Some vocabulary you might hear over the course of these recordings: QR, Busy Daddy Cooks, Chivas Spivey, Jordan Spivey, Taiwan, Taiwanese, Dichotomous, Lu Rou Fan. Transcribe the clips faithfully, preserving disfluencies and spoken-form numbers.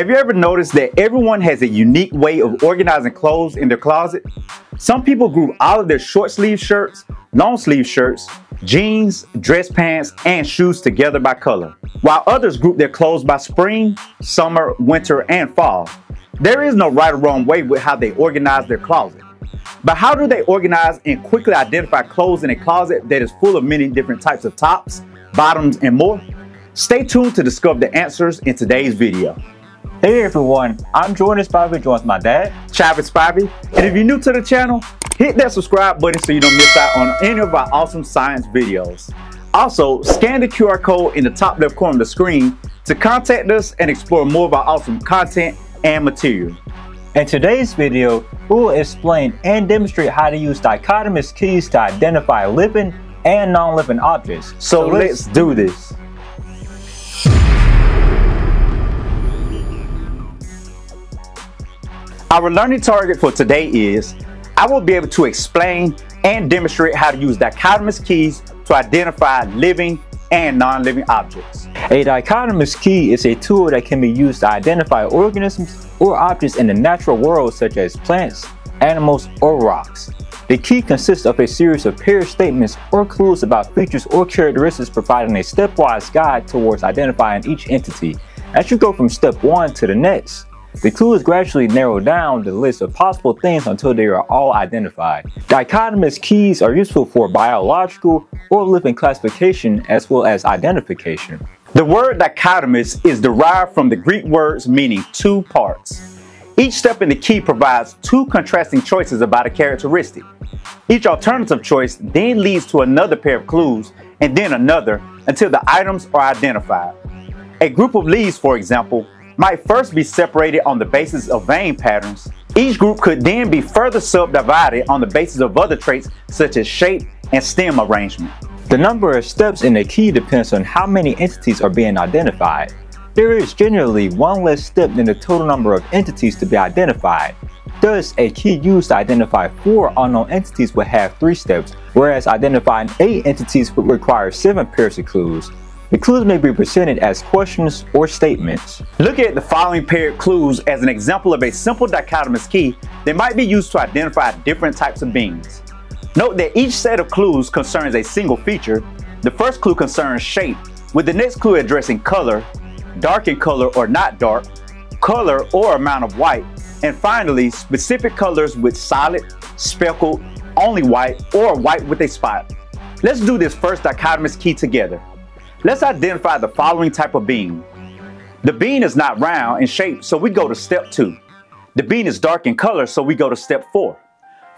Have you ever noticed that everyone has a unique way of organizing clothes in their closet? Some people group all of their short sleeve shirts, long sleeve shirts, jeans, dress pants, and shoes together by color, while others group their clothes by spring, summer, winter, and fall. There is no right or wrong way with how they organize their closet. But how do they organize and quickly identify clothes in a closet that is full of many different types of tops, bottoms, and more? Stay tuned to discover the answers in today's video. Hey everyone, I'm Jordan Spivey, joined my dad, Chivas Spivey, and if you're new to the channel, hit that subscribe button so you don't miss out on any of our awesome science videos. Also, scan the Q R code in the top left corner of the screen to contact us and explore more of our awesome content and material. In today's video, we will explain and demonstrate how to use dichotomous keys to identify living and non-living objects. So, so let's, let's do this. Our learning target for today is, I will be able to explain and demonstrate how to use dichotomous keys to identify living and non-living objects. A dichotomous key is a tool that can be used to identify organisms or objects in the natural world such as plants, animals, or rocks. The key consists of a series of paired statements or clues about features or characteristics, providing a stepwise guide towards identifying each entity. As you go from step one to the next, the clues gradually narrow down the list of possible things until they are all identified. Dichotomous keys are useful for biological or living classification as well as identification. The word dichotomous is derived from the Greek words meaning two parts. Each step in the key provides two contrasting choices about a characteristic. Each alternative choice then leads to another pair of clues and then another until the items are identified. A group of leaves, for example, might first be separated on the basis of vein patterns. Each group could then be further subdivided on the basis of other traits such as shape and stem arrangement. The number of steps in a key depends on how many entities are being identified. There is generally one less step than the total number of entities to be identified. Thus, a key used to identify four unknown entities would have three steps, whereas identifying eight entities would require seven pairs of clues. The clues may be presented as questions or statements. Look at the following paired clues as an example of a simple dichotomous key that might be used to identify different types of beings. Note that each set of clues concerns a single feature. The first clue concerns shape, with the next clue addressing color, dark in color or not dark, color or amount of white, and finally specific colors with solid, speckled, only white, or white with a spot. Let's do this first dichotomous key together. Let's identify the following type of bean. The bean is not round in shape, so we go to step two. The bean is dark in color, so we go to step four.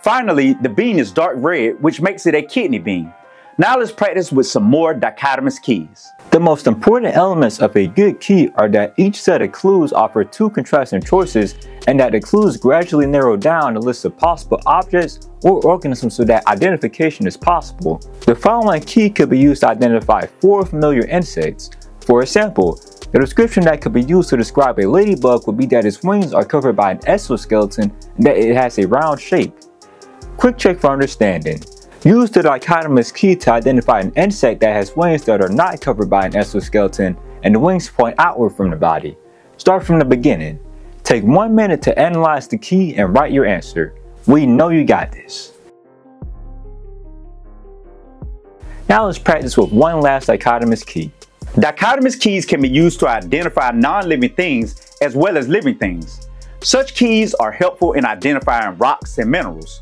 Finally, the bean is dark red, which makes it a kidney bean. Now let's practice with some more dichotomous keys. The most important elements of a good key are that each set of clues offer two contrasting choices and that the clues gradually narrow down the list of possible objects or organisms so that identification is possible. The following key could be used to identify four familiar insects. For example, the description that could be used to describe a ladybug would be that its wings are covered by an exoskeleton and that it has a round shape. Quick check for understanding. Use the dichotomous key to identify an insect that has wings that are not covered by an exoskeleton and the wings point outward from the body. Start from the beginning. Take one minute to analyze the key and write your answer. We know you got this. Now let's practice with one last dichotomous key. Dichotomous keys can be used to identify non-living things as well as living things. Such keys are helpful in identifying rocks and minerals.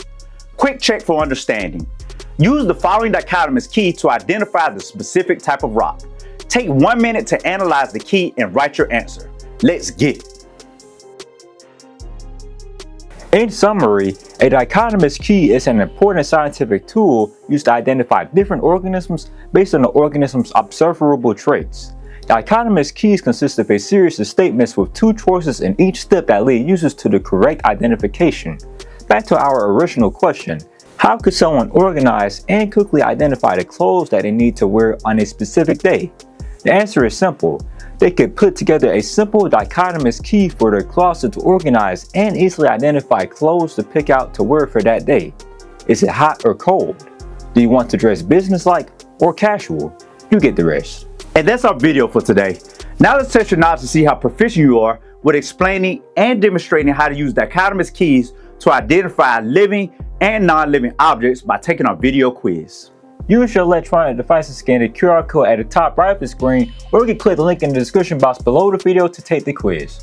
Quick check for understanding. Use the following dichotomous key to identify the specific type of rock. Take one minute to analyze the key and write your answer. Let's get it. In summary, a dichotomous key is an important scientific tool used to identify different organisms based on the organism's observable traits. Dichotomous keys consist of a series of statements with two choices in each step that lead users to the correct identification. Back to our original question, how could someone organize and quickly identify the clothes that they need to wear on a specific day? The answer is simple. They could put together a simple dichotomous key for their closet to organize and easily identify clothes to pick out to wear for that day. Is it hot or cold? Do you want to dress business-like or casual? You get the rest. And that's our video for today. Now let's test your knowledge to see how proficient you are with explaining and demonstrating how to use dichotomous keys to identify living and non-living objects by taking our video quiz. Use your electronic device to scan the Q R code at the top right of the screen, or you can click the link in the description box below the video to take the quiz.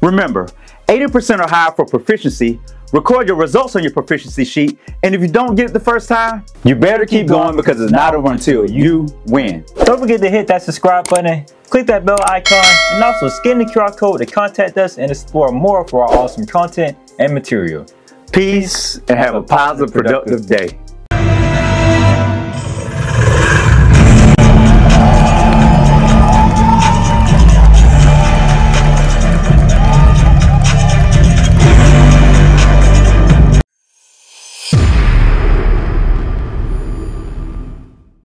Remember, eighty percent or higher for proficiency. Record your results on your proficiency sheet, and if you don't get it the first time, you better keep going, because it's not over until you win. Don't forget to hit that subscribe button, click that bell icon, and also scan the Q R code to contact us and explore more for our awesome content and material. Peace, and have a positive, productive day.